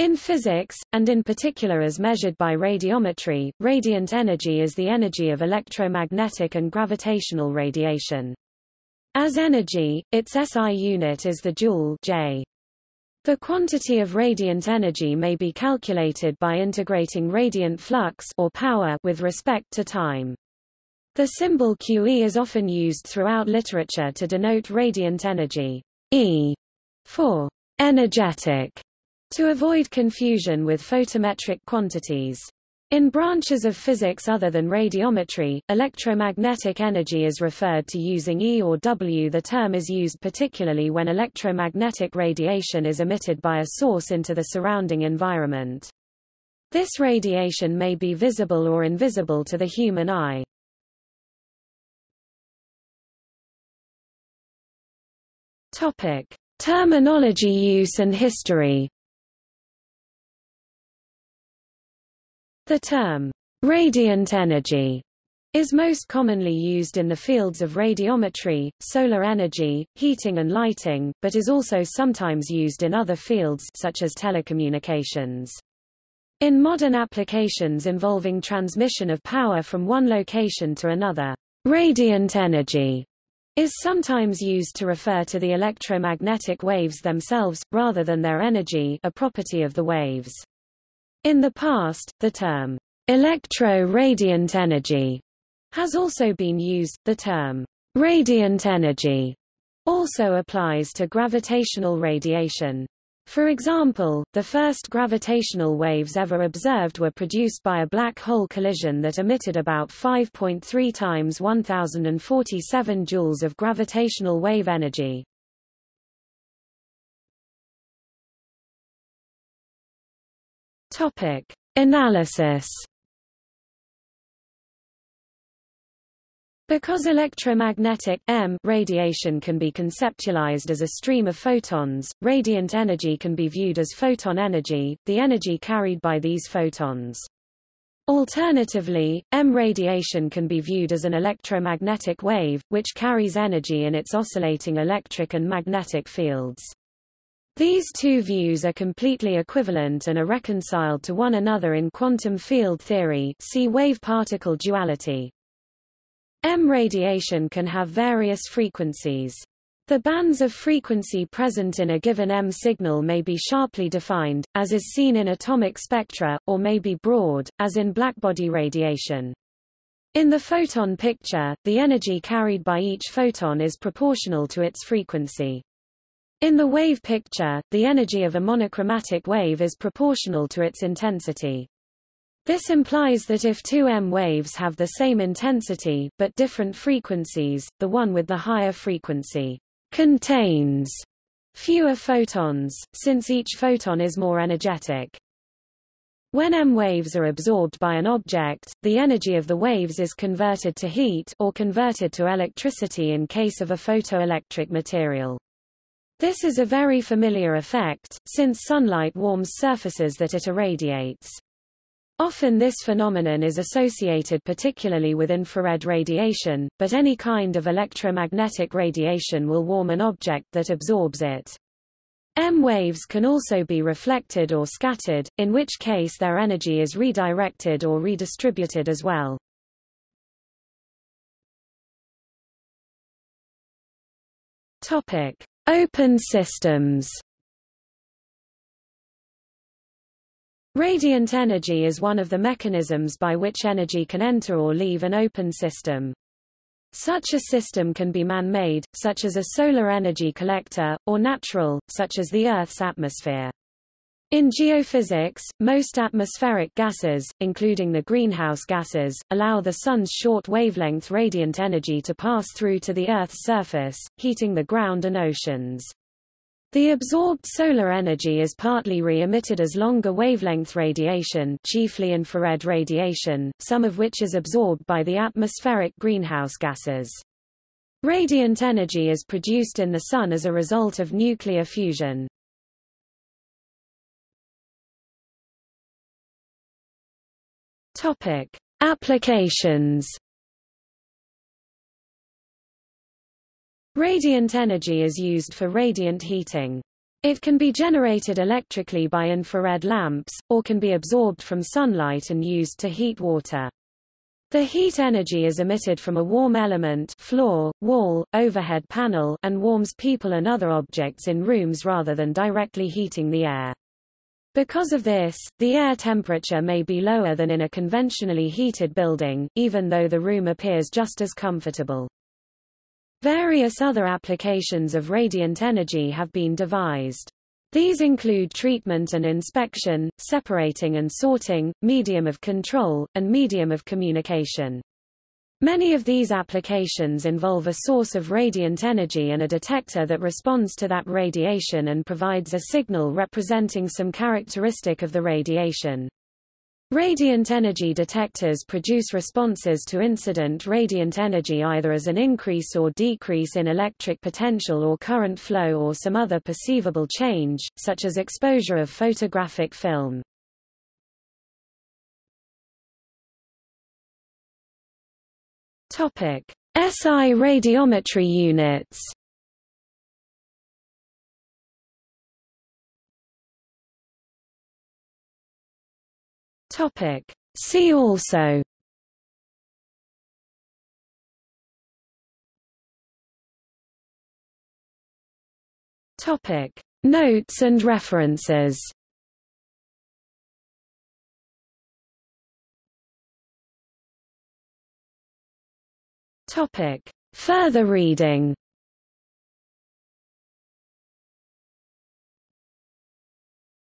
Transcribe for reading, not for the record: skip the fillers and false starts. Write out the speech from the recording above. In physics, and in particular as measured by radiometry, radiant energy is the energy of electromagnetic and gravitational radiation. As energy, its SI unit is the joule J. The quantity of radiant energy may be calculated by integrating radiant flux or power with respect to time. The symbol QE is often used throughout literature to denote radiant energy, E, for energetic, to avoid confusion with photometric quantities. In branches of physics other than radiometry, electromagnetic energy is referred to using E or W. The term is used particularly when electromagnetic radiation is emitted by a source into the surrounding environment. This radiation may be visible or invisible to the human eye. Topic: Terminology use and history. The term, radiant energy, is most commonly used in the fields of radiometry, solar energy, heating and lighting, but is also sometimes used in other fields such as telecommunications. In modern applications involving transmission of power from one location to another, radiant energy is sometimes used to refer to the electromagnetic waves themselves, rather than their energy, a property of the waves. In the past, the term electro-radiant energy has also been used. The term radiant energy also applies to gravitational radiation. For example, the first gravitational waves ever observed were produced by a black hole collision that emitted about 5.3 times 1047 joules of gravitational wave energy. Topic: Analysis. Because electromagnetic radiation can be conceptualized as a stream of photons, radiant energy can be viewed as photon energy, the energy carried by these photons. Alternatively, M radiation can be viewed as an electromagnetic wave, which carries energy in its oscillating electric and magnetic fields. These two views are completely equivalent and are reconciled to one another in quantum field theory. See wave-particle duality. M radiation can have various frequencies. The bands of frequency present in a given M signal may be sharply defined, as is seen in atomic spectra, or may be broad, as in blackbody radiation. In the photon picture, the energy carried by each photon is proportional to its frequency. In the wave picture, the energy of a monochromatic wave is proportional to its intensity. This implies that if two M waves have the same intensity, but different frequencies, the one with the higher frequency contains fewer photons, since each photon is more energetic. When M waves are absorbed by an object, the energy of the waves is converted to heat or converted to electricity in case of a photoelectric material. This is a very familiar effect, since sunlight warms surfaces that it irradiates. Often this phenomenon is associated particularly with infrared radiation, but any kind of electromagnetic radiation will warm an object that absorbs it. M waves can also be reflected or scattered, in which case their energy is redirected or redistributed as well. Topic: Open systems. Radiant energy is one of the mechanisms by which energy can enter or leave an open system. Such a system can be man-made, such as a solar energy collector, or natural, such as the Earth's atmosphere. In geophysics, most atmospheric gases, including the greenhouse gases, allow the Sun's short wavelength radiant energy to pass through to the Earth's surface, heating the ground and oceans. The absorbed solar energy is partly re-emitted as longer wavelength radiation, chiefly infrared radiation, some of which is absorbed by the atmospheric greenhouse gases. Radiant energy is produced in the Sun as a result of nuclear fusion. Topic: Applications. Radiant energy is used for radiant heating. It can be generated electrically by infrared lamps, or can be absorbed from sunlight and used to heat water. The heat energy is emitted from a warm element, floor, wall, overhead panel, and warms people and other objects in rooms rather than directly heating the air. Because of this, the air temperature may be lower than in a conventionally heated building, even though the room appears just as comfortable. Various other applications of radiant energy have been devised. These include treatment and inspection, separating and sorting, medium of control, and medium of communication. Many of these applications involve a source of radiant energy and a detector that responds to that radiation and provides a signal representing some characteristic of the radiation. Radiant energy detectors produce responses to incident radiant energy either as an increase or decrease in electric potential or current flow or some other perceivable change, such as exposure of photographic film. SI radiometry units. See also Notes and references. Further reading.